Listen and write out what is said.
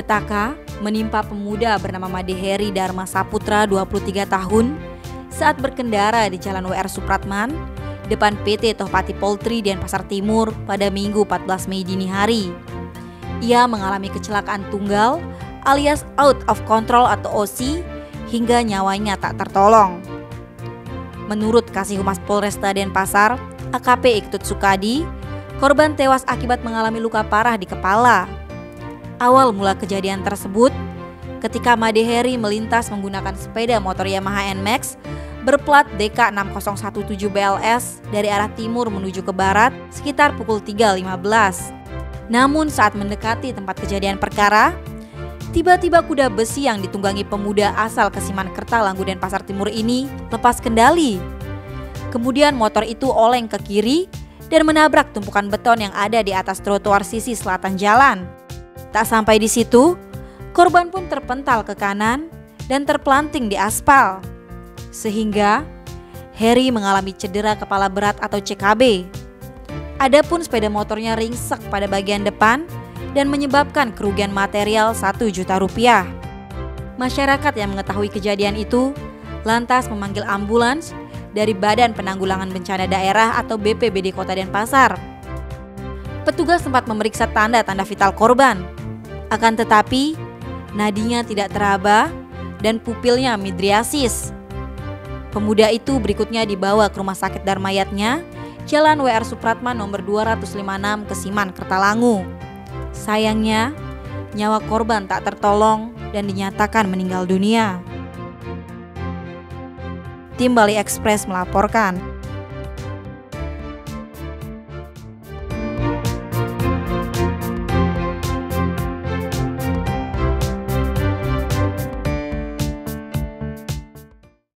Petaka menimpa pemuda bernama Made Herry Dharma Saputra 23 tahun saat berkendara di Jalan WR Supratman depan PT Tohpati Poultry Denpasar Timur pada Minggu 14 Mei dini hari. Ia mengalami kecelakaan tunggal alias out of control atau OC hingga nyawanya tak tertolong. Menurut Kasihumas Polresta Denpasar, AKP I Ketut Sukadi, korban tewas akibat mengalami luka parah di kepala. Awal mula kejadian tersebut ketika Made Herry melintas menggunakan sepeda motor Yamaha NMax berplat DK6017BLS dari arah timur menuju ke barat sekitar pukul 3.15. Namun saat mendekati tempat kejadian perkara, tiba-tiba kuda besi yang ditunggangi pemuda asal Kesiman Kertalangu Denpasar Timur ini lepas kendali. Kemudian motor itu oleng ke kiri dan menabrak tumpukan beton yang ada di atas trotoar sisi selatan jalan. Tak sampai di situ, korban pun terpental ke kanan dan terpelanting di aspal, sehingga Herry mengalami cedera kepala berat atau CKB. Adapun sepeda motornya ringsek pada bagian depan dan menyebabkan kerugian material Rp1 juta. Masyarakat yang mengetahui kejadian itu lantas memanggil ambulans dari Badan Penanggulangan Bencana Daerah atau BPBD Kota Denpasar. Petugas sempat memeriksa tanda-tanda vital korban. Akan tetapi, nadinya tidak teraba dan pupilnya midriasis. Pemuda itu berikutnya dibawa ke Rumah Sakit Darmayatnya, Jalan WR Supratman nomor 256 Kesiman Kertalangu. Sayangnya, nyawa korban tak tertolong dan dinyatakan meninggal dunia. Tim Bali Express melaporkan.